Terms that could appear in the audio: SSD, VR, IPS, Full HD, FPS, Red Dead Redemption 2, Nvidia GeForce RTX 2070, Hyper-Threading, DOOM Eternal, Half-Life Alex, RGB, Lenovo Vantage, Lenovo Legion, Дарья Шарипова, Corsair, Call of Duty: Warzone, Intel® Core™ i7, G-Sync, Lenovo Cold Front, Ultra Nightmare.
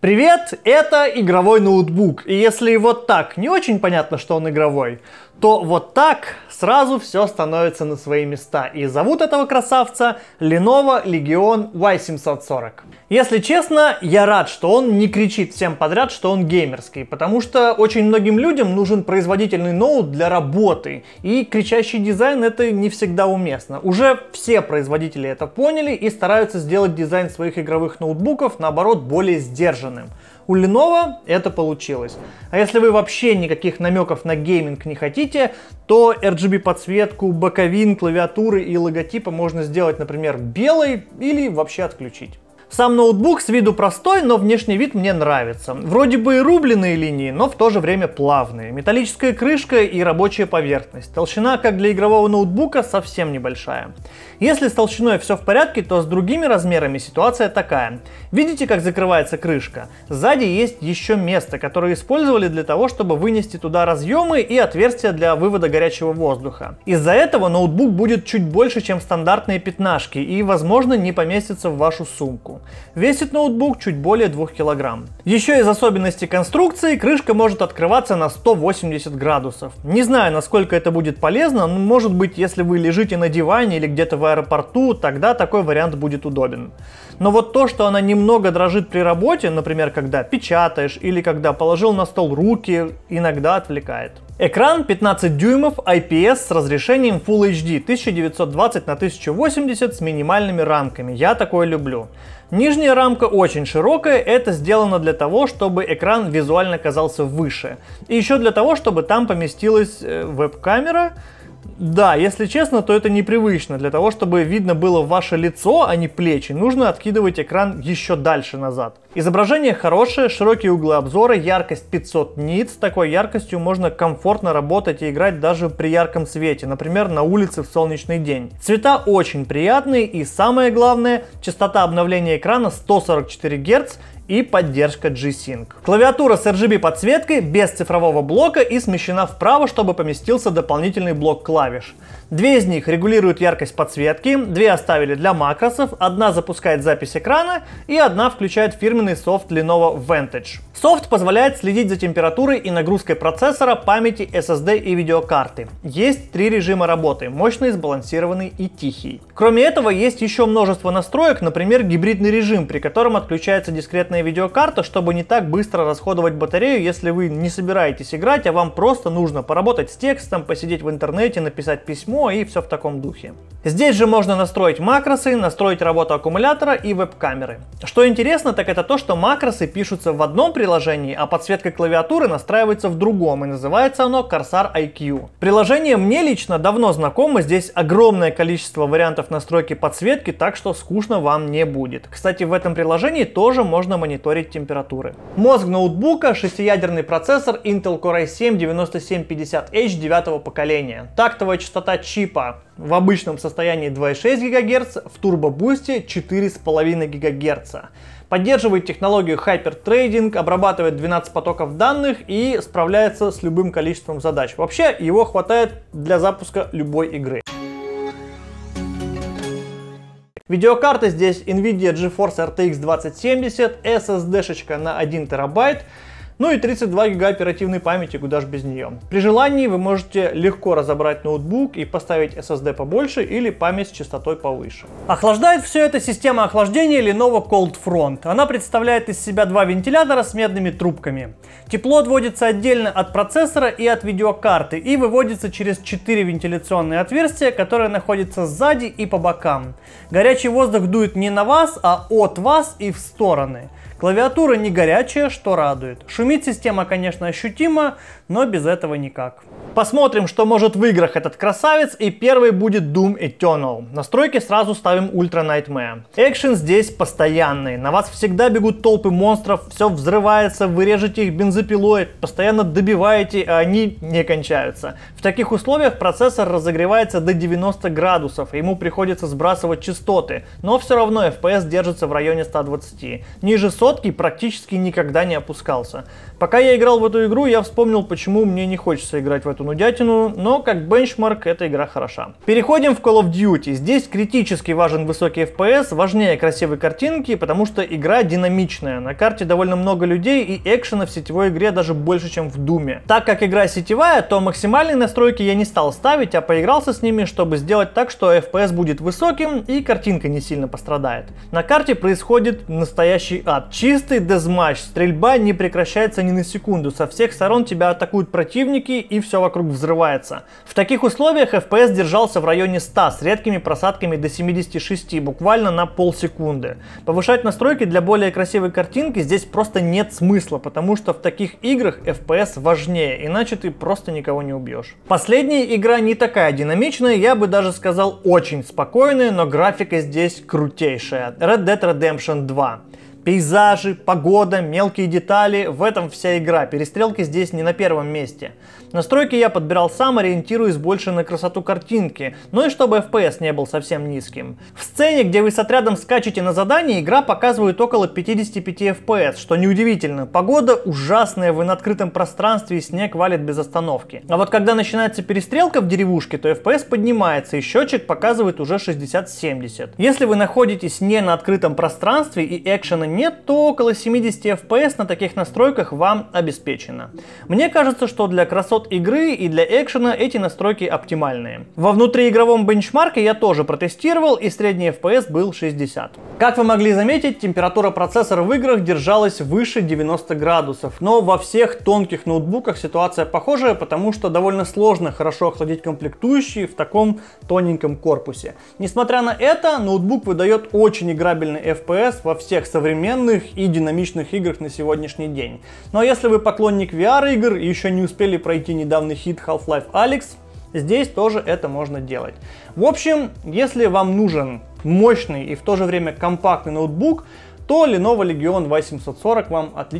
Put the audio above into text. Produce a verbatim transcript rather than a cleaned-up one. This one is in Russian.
Привет, это игровой ноутбук, и если вот так не очень понятно, что он игровой, то вот так сразу все становится на свои места, и зовут этого красавца Lenovo Legion уай семьсот сорок. Если честно, я рад, что он не кричит всем подряд, что он геймерский, потому что очень многим людям нужен производительный ноут для работы, и кричащий дизайн это не всегда уместно. Уже все производители это поняли и стараются сделать дизайн своих игровых ноутбуков, наоборот, более сдержанным. У Lenovo это получилось. А если вы вообще никаких намеков на гейминг не хотите, то эр джи би подсветку, боковин, клавиатуры и логотипы можно сделать, например, белой или вообще отключить. Сам ноутбук с виду простой, но внешний вид мне нравится. Вроде бы и рубленые линии, но в то же время плавные. Металлическая крышка и рабочая поверхность. Толщина, как для игрового ноутбука, совсем небольшая. Если с толщиной все в порядке, то с другими размерами ситуация такая. Видите, как закрывается крышка? Сзади есть еще место, которое использовали для того, чтобы вынести туда разъемы и отверстия для вывода горячего воздуха. Из-за этого ноутбук будет чуть больше, чем стандартные пятнашки и, возможно, не поместится в вашу сумку. Весит ноутбук чуть более двух килограмм. Еще из особенностей конструкции крышка может открываться на сто восемьдесят градусов. Не знаю, насколько это будет полезно, но может быть, если вы лежите на диване или где-то в аэропорту, тогда такой вариант будет удобен. Но вот то, что она немного дрожит при работе, например, когда печатаешь или когда положил на стол руки, иногда отвлекает. Экран пятнадцать дюймов ай пи эс с разрешением Full эйч ди тысяча девятьсот двадцать на тысячу восемьдесят с минимальными рамками. Я такое люблю. Нижняя рамка очень широкая, это сделано для того, чтобы экран визуально казался выше. И еще для того, чтобы там поместилась веб-камера. Да, если честно, то это непривычно. Для того, чтобы видно было ваше лицо, а не плечи, нужно откидывать экран еще дальше назад. Изображение хорошее, широкие углы обзора, яркость пятьсот нит. С такой яркостью можно комфортно работать и играть даже при ярком свете, например, на улице в солнечный день. Цвета очень приятные и, самое главное, частота обновления экрана сто сорок четыре герца. И поддержка джи синк. Клавиатура с эр джи би подсветкой, без цифрового блока и смещена вправо, чтобы поместился дополнительный блок клавиш. Две из них регулируют яркость подсветки, две оставили для макросов, одна запускает запись экрана и одна включает фирменный софт Lenovo Vantage. Софт позволяет следить за температурой и нагрузкой процессора, памяти, эс эс ди и видеокарты. Есть три режима работы – мощный, сбалансированный и тихий. Кроме этого, есть еще множество настроек, например, гибридный режим, при котором отключается дискретная видеокарта, чтобы не так быстро расходовать батарею, если вы не собираетесь играть, а вам просто нужно поработать с текстом, посидеть в интернете, написать письмо и все в таком духе. Здесь же можно настроить макросы, настроить работу аккумулятора и веб-камеры. Что интересно, так это то, что макросы пишутся в одном приложении, а подсветка клавиатуры настраивается в другом, и называется оно Corsair ай кью. Приложение мне лично давно знакомо, здесь огромное количество вариантов настройки подсветки, так что скучно вам не будет. Кстати, в этом приложении тоже можно мониторить мониторить температуры. Мозг ноутбука — шестиядерный процессор Intel Core ай семь девяносто семь пятьдесят эйч девятого поколения. Тактовая частота чипа в обычном состоянии два и шесть гигагерца, в турбобусте четыре и пять гигагерца. Поддерживает технологию Hyper-Threading, обрабатывает двенадцать потоков данных и справляется с любым количеством задач. Вообще его хватает для запуска любой игры. Видеокарта здесь Nvidia GeForce эр ти экс двадцать семьдесят, эс эс ди-шечка на один терабайт, ну и тридцать два гига оперативной памяти, куда же без нее. При желании вы можете легко разобрать ноутбук и поставить эс эс ди побольше или память с частотой повыше. Охлаждает все это система охлаждения Lenovo Cold Front. Она представляет из себя два вентилятора с медными трубками. Тепло отводится отдельно от процессора и от видеокарты и выводится через четыре вентиляционные отверстия, которые находятся сзади и по бокам. Горячий воздух дует не на вас, а от вас и в стороны. Клавиатура не горячая, что радует. Шумит система, конечно, ощутимо, но без этого никак. Посмотрим, что может в играх этот красавец, и первый будет Doom Eternal. Настройки сразу ставим Ultra Nightmare. Экшен здесь постоянный, на вас всегда бегут толпы монстров, все взрывается, вы режете их бензопилой, постоянно добиваете, а они не кончаются. В таких условиях процессор разогревается до девяноста градусов, и ему приходится сбрасывать частоты, но все равно эф пи эс держится в районе ста двадцати. Ниже сотни сотки практически никогда не опускался. Пока я играл в эту игру, я вспомнил, почему мне не хочется играть в эту нудятину, но как бенчмарк эта игра хороша. Переходим в Call of Duty. Здесь критически важен высокий эф пи эс, важнее красивой картинки, потому что игра динамичная. На карте довольно много людей и экшена в сетевой игре даже больше, чем в Думе. Так как игра сетевая, то максимальные настройки я не стал ставить, а поигрался с ними, чтобы сделать так, что эф пи эс будет высоким и картинка не сильно пострадает. На карте происходит настоящий ад. Чистый дезматч, стрельба не прекращается ни на секунду, со всех сторон тебя атакуют противники и все вокруг взрывается. В таких условиях эф пи эс держался в районе ста с редкими просадками до семидесяти шести, буквально на полсекунды. Повышать настройки для более красивой картинки здесь просто нет смысла, потому что в таких играх эф пи эс важнее, иначе ты просто никого не убьешь. Последняя игра не такая динамичная, я бы даже сказал очень спокойная, но графика здесь крутейшая. Red Dead Redemption два. Пейзажи, погода, мелкие детали – в этом вся игра, перестрелки здесь не на первом месте. Настройки я подбирал сам, ориентируясь больше на красоту картинки, ну и чтобы эф пи эс не был совсем низким. В сцене, где вы с отрядом скачете на задание, игра показывает около пятидесяти пяти эф пи эс, что неудивительно. Погода ужасная, вы на открытом пространстве и снег валит без остановки. А вот когда начинается перестрелка в деревушке, то эф пи эс поднимается и счетчик показывает уже шестьдесят-семьдесят. Если вы находитесь не на открытом пространстве и экшена нет, то около семидесяти эф пи эс на таких настройках вам обеспечено. Мне кажется, что для красот игры и для экшена эти настройки оптимальные. Во внутриигровом бенчмарке я тоже протестировал, и средний эф пи эс был шестьдесят. Как вы могли заметить, температура процессора в играх держалась выше девяноста градусов, но во всех тонких ноутбуках ситуация похожая, потому что довольно сложно хорошо охладить комплектующие в таком тоненьком корпусе. Несмотря на это, ноутбук выдает очень играбельный эф пи эс во всех современных и динамичных играх на сегодняшний день. Ну а если вы поклонник ви ар игр и еще не успели пройти недавний хит Half-Life Alex, здесь тоже это можно делать. В общем, если вам нужен мощный и в то же время компактный ноутбук, то Lenovo Legion уай семьсот сорок вам отлично